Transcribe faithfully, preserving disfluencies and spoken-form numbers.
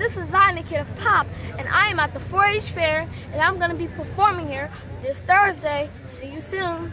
This is Ziynne, Kid of Pop, and I am at the four H fair, and I'm going to be performing here this Thursday. See you soon.